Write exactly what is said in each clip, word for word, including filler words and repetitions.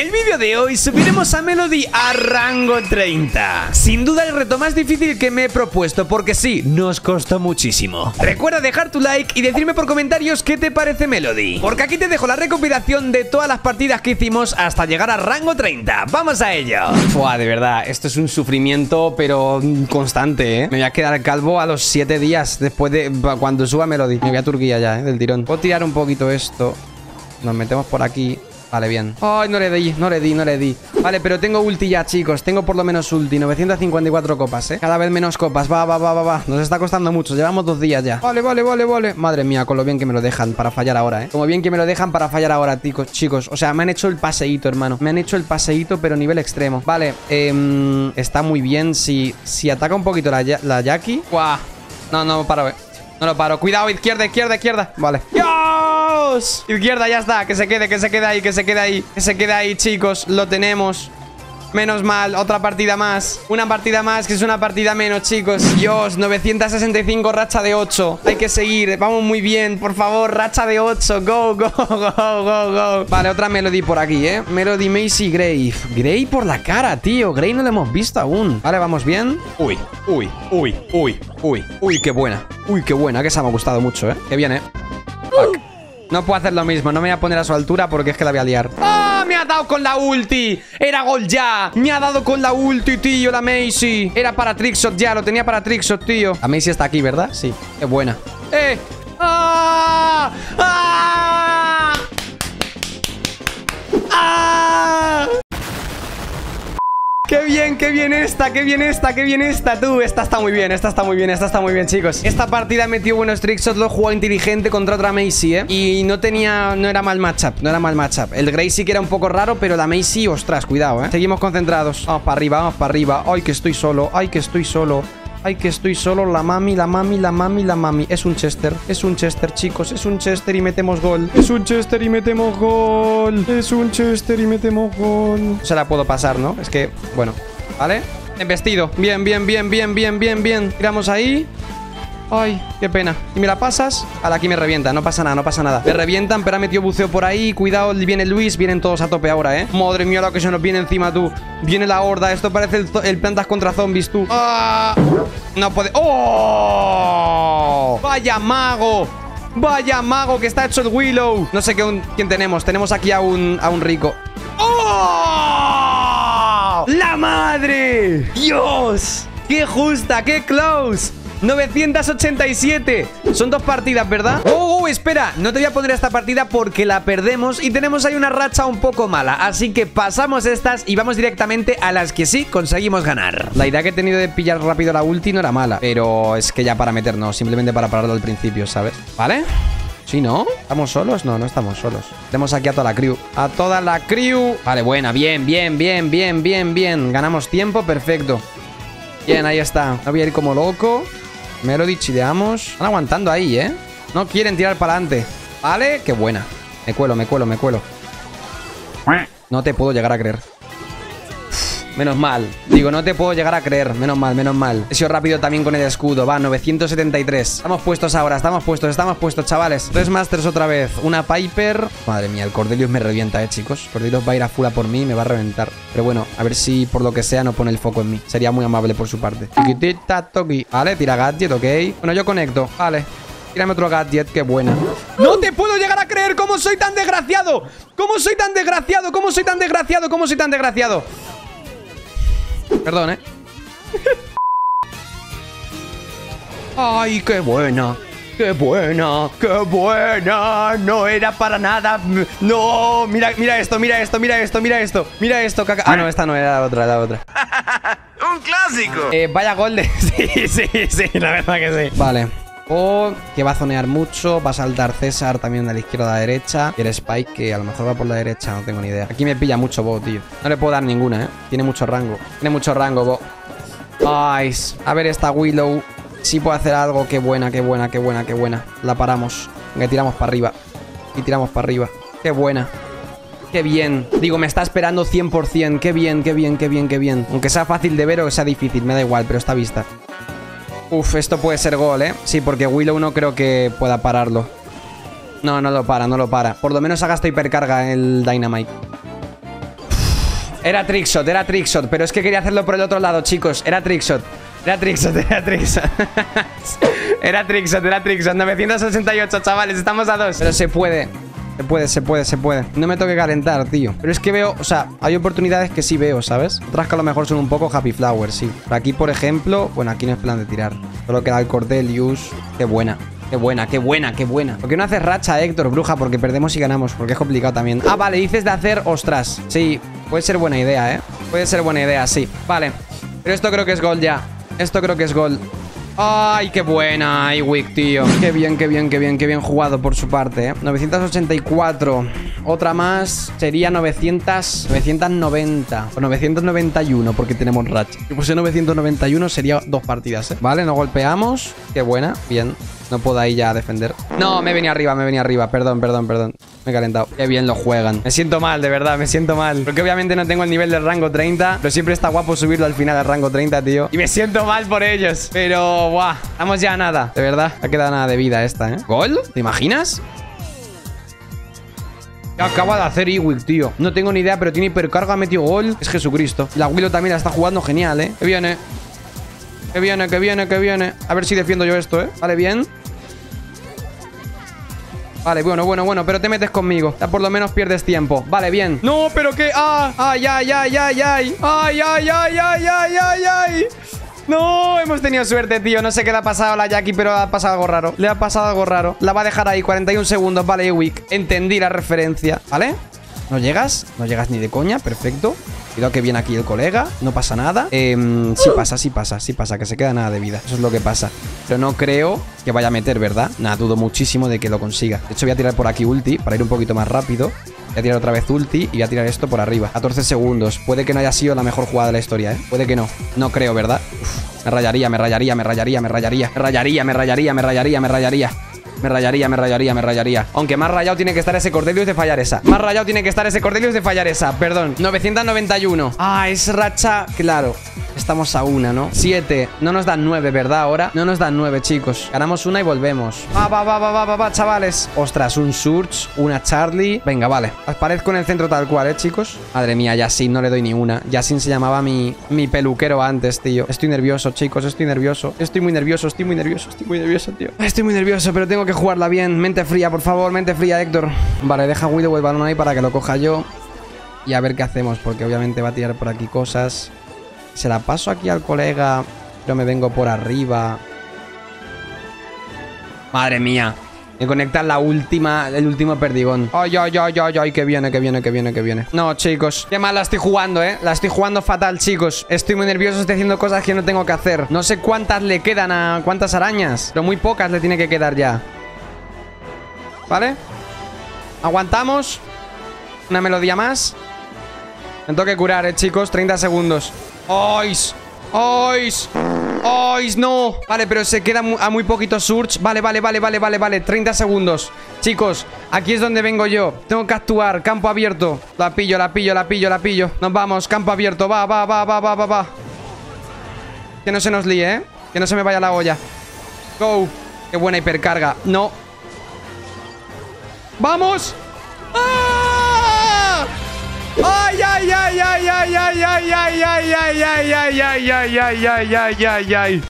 En el vídeo de hoy subiremos a Melodie a rango treinta. Sin duda el reto más difícil que me he propuesto, porque sí, nos costó muchísimo. Recuerda dejar tu like y decirme por comentarios qué te parece Melodie, porque aquí te dejo la recopilación de todas las partidas que hicimos hasta llegar a rango treinta. ¡Vamos a ello! Fua, de verdad, esto es un sufrimiento, pero constante, ¿eh? Me voy a quedar calvo a los siete días después de cuando suba Melodie. Me voy a Turquía ya, ¿eh? Del tirón. Puedo tirar un poquito esto. Nos metemos por aquí. Vale, bien. Ay, no le di, no le di, no le di. Vale, pero tengo ulti ya, chicos. Tengo por lo menos ulti, novecientas cincuenta y cuatro copas, eh. Cada vez menos copas, va, va, va, va, va. Nos está costando mucho, llevamos dos días ya. Vale, vale, vale, vale. Madre mía, con lo bien que me lo dejan para fallar ahora, eh. Como bien que me lo dejan para fallar ahora, chicos, chicos. O sea, me han hecho el paseíto, hermano. Me han hecho el paseíto, pero nivel extremo. Vale, eh, está muy bien. Si, si ataca un poquito la, la Jackie. ¡Guau! No, no, paro, eh. No lo paro. Cuidado, izquierda, izquierda, izquierda. Vale. ¡Dios! Izquierda, ya está. Que se quede, que se quede ahí, que se quede ahí. Que se quede ahí, chicos. Lo tenemos. Menos mal, otra partida más. Una partida más, que es una partida menos, chicos. Dios, novecientas sesenta y cinco, racha de ocho. Hay que seguir, vamos muy bien. Por favor, racha de ocho, go, go, go, go, go. Vale, otra Melodie por aquí, eh. Melodie Maisie Gray. Gray por la cara, tío. Gray no la hemos visto aún. Vale, vamos bien. Uy, uy, uy, uy, uy. Uy, qué buena, uy, qué buena. Que esa me ha gustado mucho, eh. Qué bien, eh. Fuck. No puedo hacer lo mismo, no me voy a poner a su altura porque es que la voy a liar. ¡Ah! ¡Oh, me ha dado con la ulti! ¡Era gol ya! Me ha dado con la ulti, tío, la Maisie. Era para Trickshot ya, lo tenía para Trickshot, tío. La Maisie está aquí, ¿verdad? Sí, es buena. ¡Eh! ¡Ah! ¡Ah! ¡Ah! ¡Qué bien, qué bien esta, qué bien esta, qué bien esta, tú! Esta está muy bien, esta está muy bien, esta está muy bien, chicos. Esta partida metió buenos trickshots, lo jugó inteligente contra otra Maisie, ¿eh? Y no tenía, no era mal matchup, no era mal matchup. El Gray sí que era un poco raro, pero la Maisie, ostras, cuidado, ¿eh? Seguimos concentrados. Vamos para arriba, vamos para arriba. ¡Ay, que estoy solo! ¡Ay, que estoy solo! Ay, que estoy solo, la mami, la mami, la mami, la mami. Es un Chester, es un Chester, chicos. Es un Chester y metemos gol. Es un Chester y metemos gol. Es un Chester y metemos gol. Se la puedo pasar, ¿no? Es que, bueno, ¿vale? Embestido. Bien, bien, bien, bien, bien, bien, bien. Tiramos ahí. Ay, qué pena. ¿Y me la pasas? Ahora aquí me revientan, no pasa nada, no pasa nada. Me revientan, pero ha metido buceo por ahí. Cuidado, viene Luis, vienen todos a tope ahora, ¿eh? Madre mía, lo que se nos viene encima, tú. Viene la horda, esto parece el, el plantas contra zombies, tú. ¡Ah! No puede... ¡Oh! ¡Vaya mago! ¡Vaya mago que está hecho el Willow! No sé qué un... quién tenemos, tenemos aquí a un, a un rico. ¡Oh! ¡La madre! ¡Dios! ¡Qué justa, qué close! novecientas ochenta y siete. Son dos partidas, ¿verdad? ¡Oh, oh, espera! No te voy a poner esta partida porque la perdemos y tenemos ahí una racha un poco mala. Así que pasamos estas y vamos directamente a las que sí conseguimos ganar. La idea que he tenido de pillar rápido la ulti no era mala, pero es que ya para meternos, simplemente para pararlo al principio, ¿sabes? ¿Vale? ¿Sí, no? ¿Estamos solos? No, no estamos solos. Tenemos aquí a toda la crew. A toda la crew. Vale, buena, bien, bien, bien, bien, bien, bien. Ganamos tiempo, perfecto. Bien, ahí está. No voy a ir como loco. Melodie, chileamos. Están aguantando ahí, ¿eh? No quieren tirar para adelante. Vale, qué buena. Me cuelo, me cuelo, me cuelo. No te puedo llegar a creer. Menos mal. Digo, no te puedo llegar a creer. Menos mal, menos mal. He sido rápido también con el escudo. Va, novecientos setenta y tres. Estamos puestos ahora, estamos puestos, estamos puestos, chavales. Tres Masters otra vez. Una Piper. Madre mía, el Cordelius me revienta, eh, chicos. Cordelius va a ir a full a por mí y me va a reventar. Pero bueno, a ver si por lo que sea no pone el foco en mí. Sería muy amable por su parte. Chiquitita toqui. Vale, tira gadget, ok. Bueno, yo conecto. Vale. Tírame otro gadget, qué buena. No te puedo llegar a creer cómo soy tan desgraciado. Cómo soy tan desgraciado, cómo soy tan desgraciado, cómo soy tan desgraciado. Perdón, ¿eh? ¡Ay, qué buena! ¡Qué buena! ¡Qué buena! No era para nada. ¡No! Mira, mira esto, mira esto, mira esto, mira esto. Mira esto, caca. Ah, no, esta no, era la otra, era la otra. ¡Un clásico! Eh, vaya gol de... Sí, sí, sí, la verdad que sí. Vale. Oh, que va a zonear mucho. Va a saltar César también de la izquierda a la derecha. Y el Spike, que a lo mejor va por la derecha. No tengo ni idea. Aquí me pilla mucho Bo, tío. No le puedo dar ninguna, ¿eh? Tiene mucho rango. Tiene mucho rango, Bo. Nice. A ver esta Willow. Sí puede hacer algo. Qué buena, qué buena, qué buena, qué buena. La paramos. Que tiramos para arriba. Y tiramos para arriba. Qué buena. Qué bien. Digo, me está esperando cien por ciento. Qué bien, qué bien, qué bien, qué bien. Aunque sea fácil de ver o que sea difícil. Me da igual, pero está vista. Uf, esto puede ser gol, ¿eh? Sí, porque Willow no creo que pueda pararlo. No, no lo para, no lo para. Por lo menos haga esta hipercarga el Dynamite. Era Trickshot, era Trickshot. Pero es que quería hacerlo por el otro lado, chicos. Era Trickshot. Era Trickshot, era Trickshot. Era Trickshot, era Trickshot. novecientos ochenta y ocho, chavales. Estamos a dos. Pero se puede. Se puede, se puede, se puede. No me toque calentar, tío. Pero es que veo, o sea, hay oportunidades que sí veo, ¿sabes? Otras que a lo mejor son un poco happy flower, sí. Aquí, por ejemplo, bueno, aquí no es plan de tirar. Solo queda el Cordelius. Qué buena, qué buena, qué buena, qué buena. ¿Por qué no haces racha, Héctor, bruja? Porque perdemos y ganamos, porque es complicado también. Ah, vale, dices de hacer ostras. Sí, puede ser buena idea, ¿eh? Puede ser buena idea, sí. Vale. Pero esto creo que es gol ya. Esto creo que es gol. ¡Ay, qué buena! ¡Ay, Wick, tío! ¡Qué bien, qué bien, qué bien, qué bien jugado por su parte, eh! novecientos ochenta y cuatro. Otra más sería novecientos, novecientos noventa. O novecientos noventa y uno, porque tenemos racha. Si puse novecientos noventa y uno sería dos partidas, ¿eh? Vale, no golpeamos. ¡Qué buena! Bien. No puedo ahí ya defender. No, me venía arriba, me venía arriba. Perdón, perdón, perdón. Me he calentado. Qué bien lo juegan. Me siento mal, de verdad, me siento mal. Porque obviamente no tengo el nivel del rango treinta. Pero siempre está guapo subirlo al final al rango treinta, tío. Y me siento mal por ellos. Pero, guau. Estamos ya a nada. De verdad, no ha quedado nada de vida esta, ¿eh? ¿Gol? ¿Te imaginas? Acaba de hacer Ewick, tío. No tengo ni idea, pero tiene hipercarga, metió gol. Es Jesucristo. La Willow también la está jugando genial, ¿eh? Que viene. Que viene, que viene, que viene. A ver si defiendo yo esto, ¿eh? Vale, bien. Vale, bueno, bueno, bueno, pero te metes conmigo. Ya por lo menos pierdes tiempo. Vale, bien. No, pero que... ¡Ah! ¡Ay, ay, ay, ay, ay! ¡Ay, ay, ay, ay, ay, ay, ay! ¡No! Hemos tenido suerte, tío. No sé qué le ha pasado a la Jackie, pero ha pasado algo raro. Le ha pasado algo raro. La va a dejar ahí cuarenta y uno segundos. Vale, Ewick. Entendí la referencia. ¿Vale? ¿No llegas? No llegas ni de coña. Perfecto. Cuidado que viene aquí el colega. No pasa nada. Eh, sí pasa, sí pasa, sí pasa. Que se queda nada de vida. Eso es lo que pasa. Pero no creo que vaya a meter, ¿verdad? Nada, dudo muchísimo de que lo consiga. De hecho, voy a tirar por aquí ulti para ir un poquito más rápido. Voy a tirar otra vez ulti y voy a tirar esto por arriba. catorce segundos. Puede que no haya sido la mejor jugada de la historia, ¿eh? Puede que no. No creo, ¿verdad? Uf, me rayaría, me rayaría, me rayaría, me rayaría. Me rayaría, me rayaría, me rayaría, me rayaría. Me rayaría, me rayaría, me rayaría. Aunque más rayado tiene que estar ese Cordelius de fallar esa. Más rayado tiene que estar ese Cordelius de fallar esa. Perdón. novecientos noventa y uno. Ah, es racha. Claro. Estamos a una, ¿no? siete. No nos dan nueve, ¿verdad? Ahora. No nos dan nueve, chicos. Ganamos una y volvemos. Va, va, va, va, va, va, chavales. Ostras, un Surge, una Charlie. Venga, vale. Aparezco en el centro tal cual, ¿eh, chicos? Madre mía, Yasin, no le doy ni una. Yasin se llamaba mi, mi peluquero antes, tío. Estoy nervioso, chicos. Estoy nervioso. Estoy muy nervioso, estoy muy nervioso, estoy muy nervioso, tío. Estoy muy nervioso, pero tengo que jugarla bien. Mente fría, por favor. Mente fría, Héctor. Vale, deja Willow el balón ahí para que lo coja yo. Y a ver qué hacemos, porque obviamente va a tirar por aquí cosas. Se la paso aquí al colega. Pero me vengo por arriba. Madre mía. Me conectan la última, el último perdigón. Ay, ay, ay, ay, ay, que viene, que viene, que viene, que viene. No, chicos. Qué mal la estoy jugando, ¿eh? La estoy jugando fatal, chicos. Estoy muy nervioso, estoy haciendo cosas que no tengo que hacer. No sé cuántas le quedan a... cuántas arañas. Pero muy pocas le tiene que quedar ya. ¿Vale? Aguantamos. Una melodía más. Me tengo que curar, ¿eh, chicos? treinta segundos. ¡Ois! ¡Ois! ¡Ois! ¡No! Vale, pero se queda a muy poquito Surge. Vale, vale, vale, vale, vale, vale. treinta segundos. Chicos, aquí es donde vengo yo. Tengo que actuar. Campo abierto. La pillo, la pillo, la pillo, la pillo. Nos vamos. Campo abierto. Va, va, va, va, va, va, va. Que no se nos líe, ¿eh? Que no se me vaya la olla. ¡Go! ¡Qué buena hipercarga! ¡No! ¡Vamos! ¡Ah! ¡Ay, ay, ay, ay, ay, ay, ay, ay, ay, ay, ay, ay, ay, ay, ay, ay, ay, ay, ay!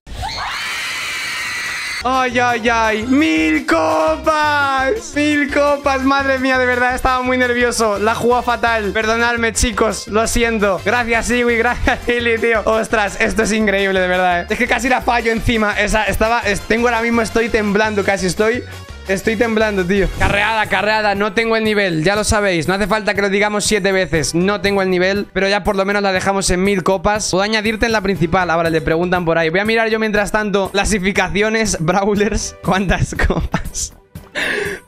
¡Ay, ay, ay! ¡Mil copas! ¡Mil copas! Madre mía, de verdad, estaba muy nervioso. La jugó fatal. Perdonadme, chicos. Lo siento. Gracias, Iwi. Gracias, Lili, tío. Ostras, esto es increíble, de verdad, ¿eh? Es que casi la fallo encima. Esa, estaba... Tengo ahora mismo... Estoy temblando, casi estoy... Estoy temblando, tío. Carreada, carreada. No tengo el nivel, ya lo sabéis. No hace falta que lo digamos siete veces. No tengo el nivel. Pero ya por lo menos la dejamos en mil copas. Puedo añadirte en la principal. Ahora le preguntan por ahí. Voy a mirar yo mientras tanto. Clasificaciones, brawlers. ¿Cuántas copas?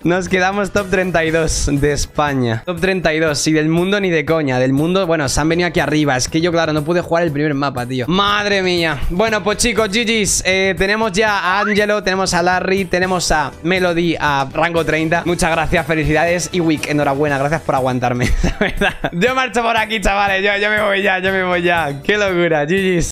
Nos quedamos top treinta y dos de España. Top treinta y dos. Y del mundo ni de coña. Del mundo, bueno, se han venido aquí arriba. Es que yo, claro, no pude jugar el primer mapa, tío. Madre mía. Bueno, pues chicos, G Gs. Eh, tenemos ya a Ángelo, tenemos a Larry, tenemos a Melodie a rango treinta. Muchas gracias, felicidades. Y Wick, enhorabuena. Gracias por aguantarme. La verdad. Yo marcho por aquí, chavales. Yo, yo me voy ya, yo me voy ya. Qué locura, G Gs.